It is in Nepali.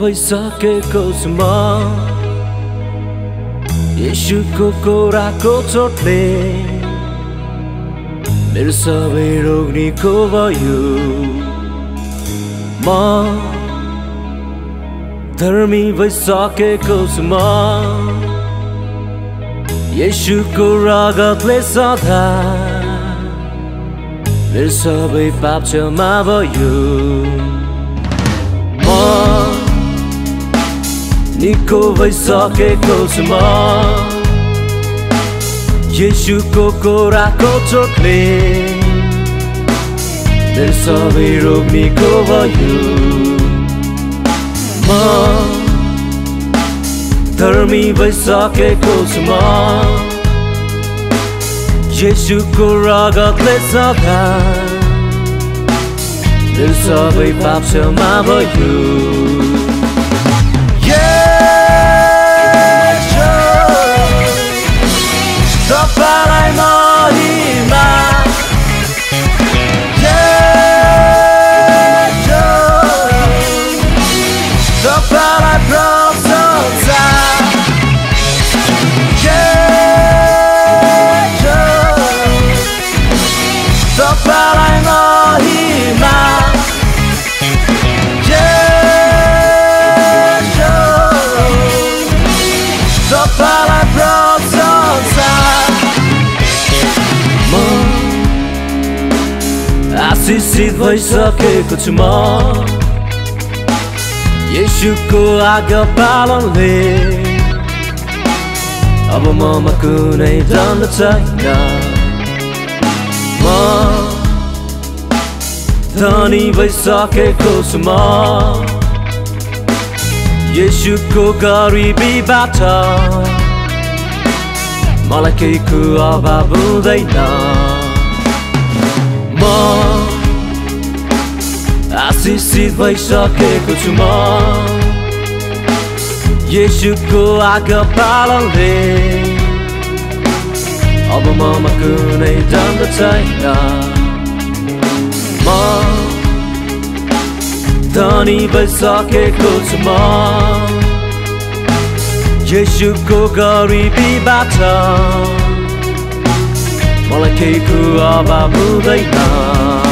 भइसकेको उसमा येशूको कोराको चोटले मेरो सबै रोग निको भयो। म धर्मी भइसकेको उसमा येशूको रगतले सदा मेरो सबै पाप क्षमा भयो। निको भइसकेको छु म येशूको कोराको चोटले मेरो सबै रोग निको भयो। म धर्मी भइसकेको छु म येशूको रगतले सदा मेरो सबै पाप क्षमा भयो। आशीषित भइसकेको छु म येशूको आज्ञा पालनले अब ममा कुनै दण्ड छैन। म धनी भइसकेको छु म येशूको गरिबीबाट मलाई केहीको अभाव हुँदैन। म आशीषित भइसकेको छु म येशूको आज्ञा पालनले अब ममा कुनै दण्ड छैन। म धनी भइसकेको छु म येशूको गरिबीबाट मलाई केहीको अभाव हुँदैन।